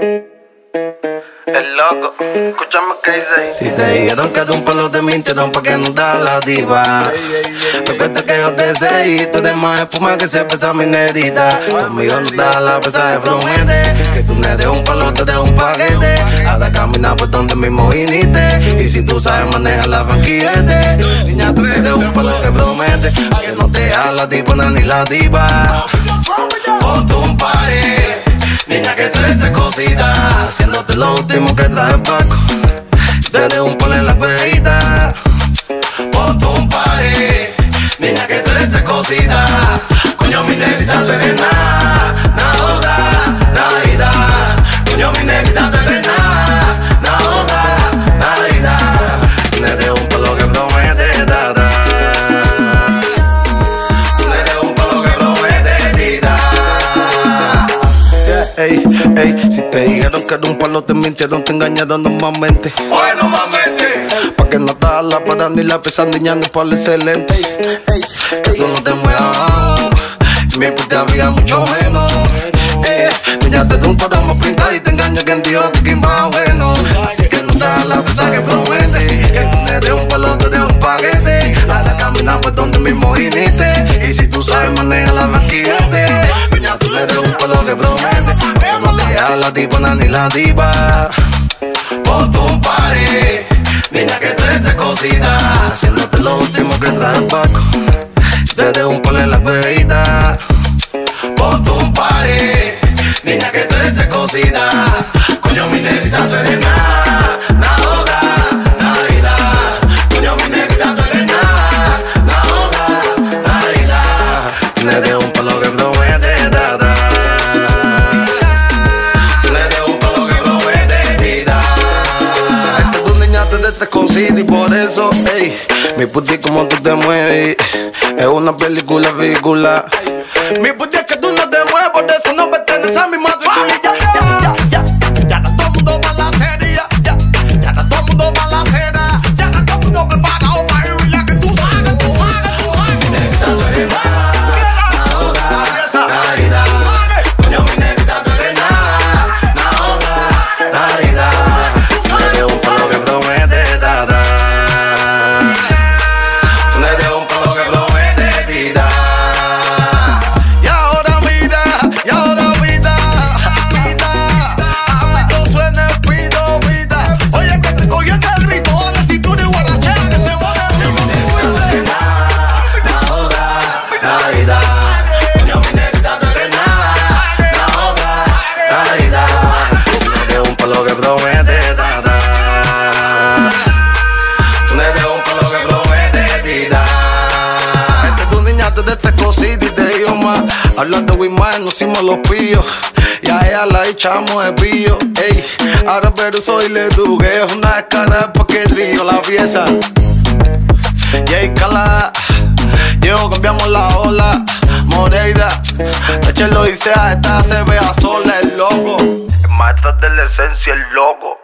El loco, escúchame que dice. Si te dijeron que de un palo te mintieron pa' que no da la diva. Recuerda que yo te seguí, tú eres más espuma que se pesa mi nerita. Conmigo no da la pesa de bromete, que tú no eres un palo, te eres un paquete. Ahora camina por donde mismo viniste, y si tú sabes manejar la banquillete. Niña, tú eres un palo que promete, a que no te da la tipona ni la diva. Ponte un paré, niña, que tú eres tres cositas, haciéndote lo último que trae el barco. Dale un palo en la perrita. Ponte un paré, niña, que tú eres tres cositas. Coño, mi negrita, tú eres nada, nada otra, nada vida. Coño, mi negrita, tú eres nada, nada otra, nada vida. Tú eres un palo que promete, da, da. Tú eres un palo que promete, da. Ey, ey, si te dijeron que de un palo te mintieron, te engañaron normalmente. Oye, normalmente, pa' que no te hagas la parada ni la pesa, niña, ni palo excelente. Ey, ey, que tú no te muevas, mi pues te había mucho menos. Niña, te de un palo más pintada y te engaña quien dijo que quien va bueno. Así que no te hagas la pesa que promete, que tú no eres un palo, tú eres un paquete. Ahora camina por donde mismo viniste, y si tú sabes maneja la maquillante. Niña, tú no eres un palo que promete, a la tipona ni la diva. Ponte un paré, niña, que tú eres tres cositas, haciéndote lo último que trae el barco. Desde un palo en la perrita. Ponte un paré, niña, que tú eres tres cositas. Coño, mi negrita, tú eres nada, nada otra, nada vida. Coño, mi negrita, tú eres nada, nada otra, nada vida. Eres un palo que promete, da, da. Tres cositas y por eso, ey, mi puti como tú te mueves es una película ridícula. Mi puti es que tú no te mueves, por eso no perteneces a mi matrícula. Ya está todo mundo para la serie, ya está todo mundo para la cena, ya está todo mundo preparado para ir la que tú sabes, tú sabes, tú sabes. Mi negrita, tú eres nada, nada otra, nada vida. Coño, mi negrita, tú eres nada, nada otra, nada vida. Tú eres un palo que promete. Hablando de Wimar, nos hicimos los pillos, y a ella la echamos el pillo. Ey, ahora pero soy ledugué, es una escala porque río la pieza. Yey, cala, yo cambiamos la ola. Moreira, la Chelo y Sea, esta se vea sola, el loco. El maestro de la esencia, el loco.